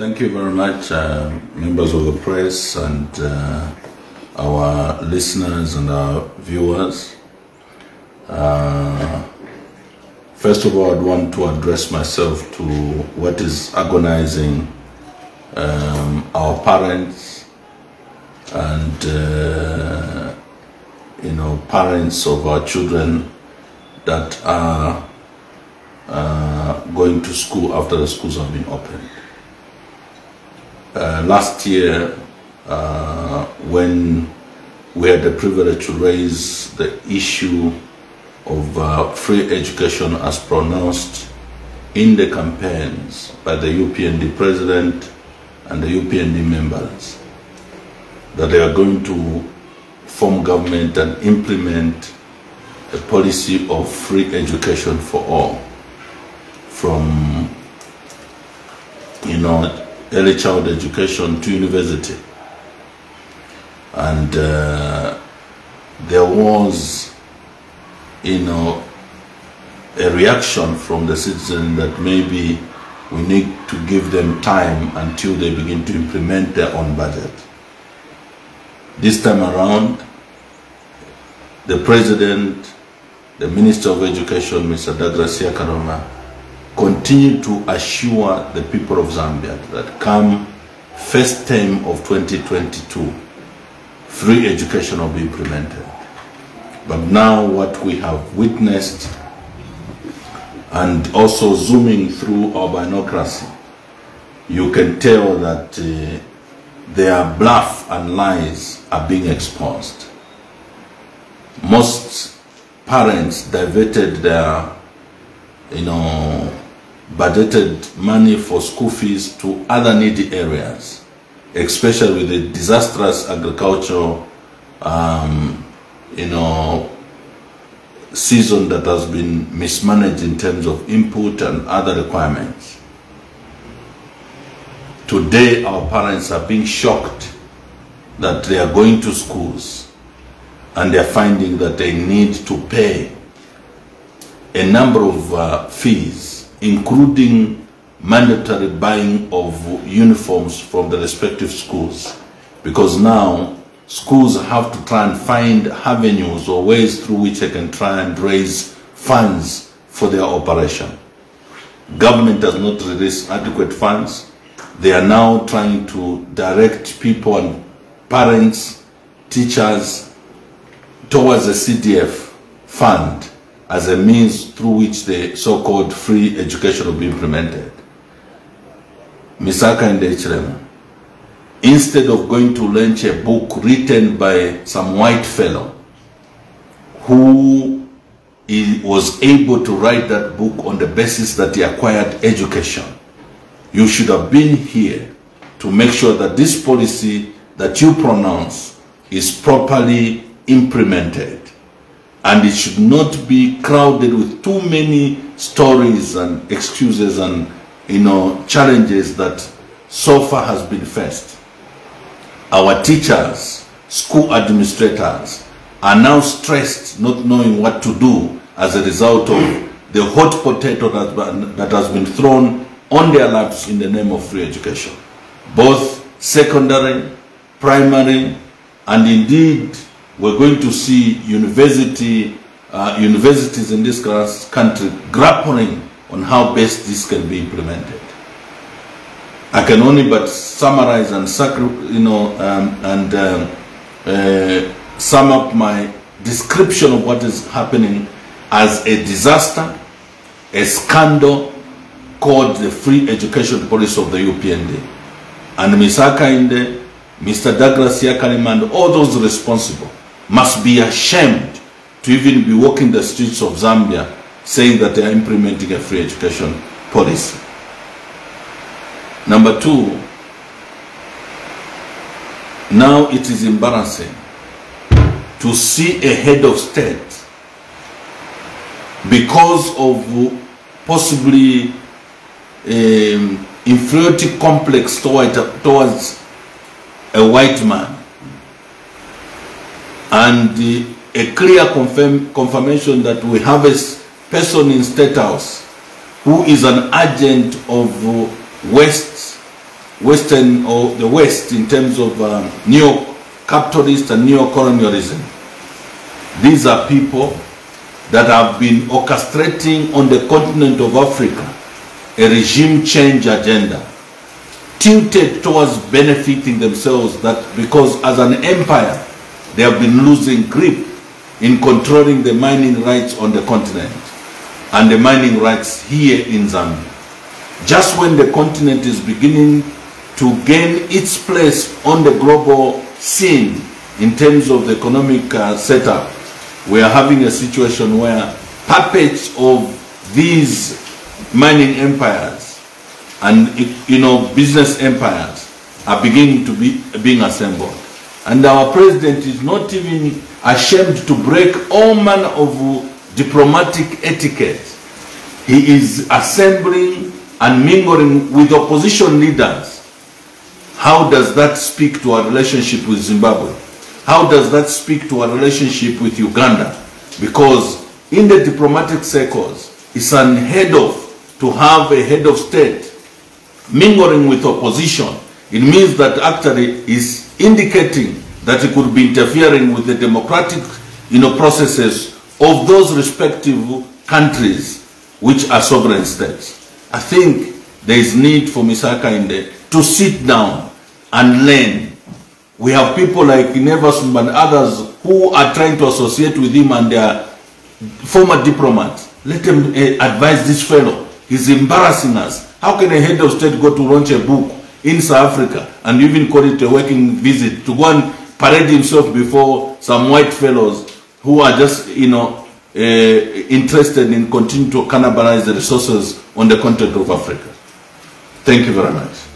Thank you very much, members of the press and our listeners and our viewers. First of all, I'd want to address myself to what is agonizing our parents and parents of our children that are going to school after the schools have been opened. Last year, when we had the privilege to raise the issue of free education as pronounced in the campaigns by the UPND president and the UPND members, that they are going to form government and implement a policy of free education for all, from early child education to university. And there was a reaction from the citizen that maybe we need to give them time until they begin to implement their own budget. This time around, the president, the Minister of Education, Mr. Dagracia Karoma, continue to assure the people of Zambia that come first term of 2022, free education will be implemented. But now what we have witnessed, and also zooming through our binocracy, you can tell that their bluff and lies are being exposed. Most parents diverted their, budgeted money for school fees to other needy areas, especially with the disastrous agricultural, season that has been mismanaged in terms of input and other requirements. Today, our parents are being shocked that they are going to schools and they are finding that they need to pay a number of fees, including mandatory buying of uniforms from the respective schools, because now schools have to try and find avenues or ways through which they can try and raise funds for their operation. Government does not release adequate funds. They are now trying to direct people and parents, teachers, towards the CDF fund as a means through which the so-called free education will be implemented. Ms. Hakainde Hichilema, instead of going to launch a book written by some white fellow who was able to write that book on the basis that he acquired education, you should have been here to make sure that this policy that you pronounce is properly implemented, and it should not be crowded with too many stories and excuses and challenges that so far has been faced. Our teachers, school administrators are now stressed, not knowing what to do as a result of the hot potato that has been thrown on their laps in the name of free education. Both secondary, primary, and indeed we're going to see universities in this country grappling on how best this can be implemented. I can only but summarize and sum up my description of what is happening as a disaster, a scandal called the free education policy of the UPND. And Ms. Akinde, Mr. Douglas Syakalima, and all those responsible must be ashamed to even be walking the streets of Zambia saying that they are implementing a free education policy. Number two, now it is embarrassing to see a head of state, because of possibly inferiority complex towards a white man, and a clear confirmation that we have a person in State House who is an agent of West Western or the West in terms of neo-capitalist and neo-colonialism. These are people that have been orchestrating on the continent of Africa a regime change agenda tilted towards benefiting themselves, that because as an empire they have been losing grip in controlling the mining rights on the continent and the mining rights here in Zambia. Just when the continent is beginning to gain its place on the global scene in terms of the economic setup, we are having a situation where puppets of these mining empires and business empires are beginning to be being assembled. And our president is not even ashamed to break all manner of diplomatic etiquette. He is assembling and mingling with opposition leaders. How does that speak to our relationship with Zimbabwe? How does that speak to our relationship with Uganda? Because in the diplomatic circles, it's unheard of to have a head of state mingling with opposition. It means that actually is indicating that it could be interfering with the democratic processes of those respective countries which are sovereign states. I think there is need for Ms. Akinde to sit down and learn. We have people like Inevasum and others who are trying to associate with him and their former diplomats. Let him advise this fellow. He's embarrassing us. How can a head of state go to launch a book in South Africa and even call it a working visit, to go and parade himself before some white fellows who are just, interested in continuing to cannibalize the resources on the continent of Africa? Thank you very much.